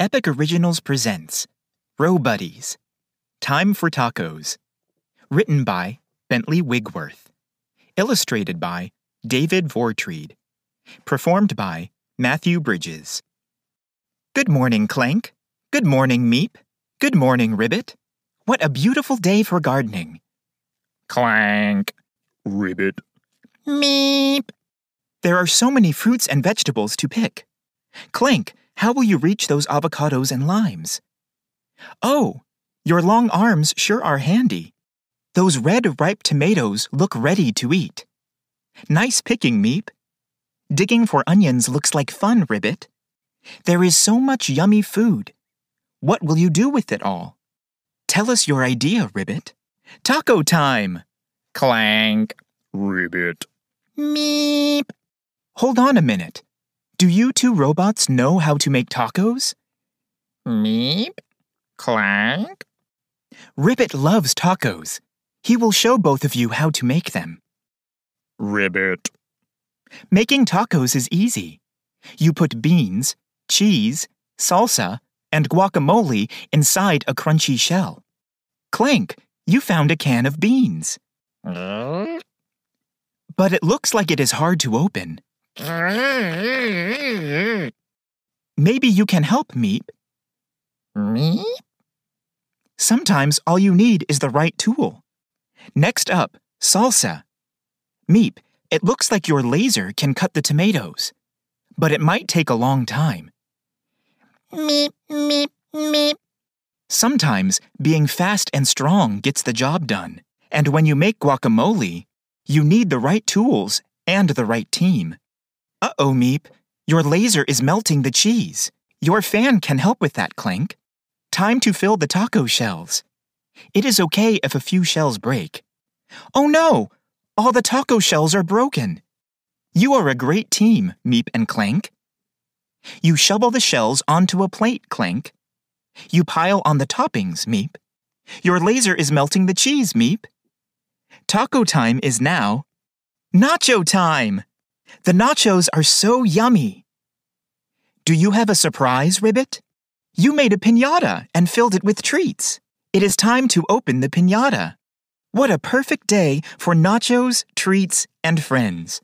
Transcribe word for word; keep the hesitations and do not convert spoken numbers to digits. Epic Originals presents Row Buddies, Time for Tacos, written by Bentley Wigworth, illustrated by David Vortreed, performed by Matthew Bridges. Good morning, Clank. Good morning, Meep. Good morning, Ribbit. What a beautiful day for gardening. Clank. Ribbit. Meep. There are so many fruits and vegetables to pick. Clank, how will you reach those avocados and limes? Oh, your long arms sure are handy. Those red, ripe tomatoes look ready to eat. Nice picking, Meep. Digging for onions looks like fun, Ribbit. There is so much yummy food. What will you do with it all? Tell us your idea, Ribbit. Taco time! Clank. Ribbit. Meep. Hold on a minute. Do you two robots know how to make tacos? Meep. Clank. Ribbit loves tacos. He will show both of you how to make them. Ribbit. Making tacos is easy. You put beans, cheese, salsa, and guacamole inside a crunchy shell. Clank, you found a can of beans. Mm. But it looks like it is hard to open. Maybe you can help, Meep. Meep? Sometimes all you need is the right tool. Next up, salsa. Meep, it looks like your laser can cut the tomatoes, but it might take a long time. Meep, meep, meep. Sometimes being fast and strong gets the job done, and when you make guacamole, you need the right tools and the right team. Uh-oh, Meep. Your laser is melting the cheese. Your fan can help with that, Clank. Time to fill the taco shells. It is okay if a few shells break. Oh no! All the taco shells are broken. You are a great team, Meep and Clank. You shovel the shells onto a plate, Clank. You pile on the toppings, Meep. Your laser is melting the cheese, Meep. Taco time is now. Nacho time! The nachos are so yummy. Do you have a surprise, Ribbit? You made a piñata and filled it with treats. It is time to open the piñata. What a perfect day for nachos, treats, and friends.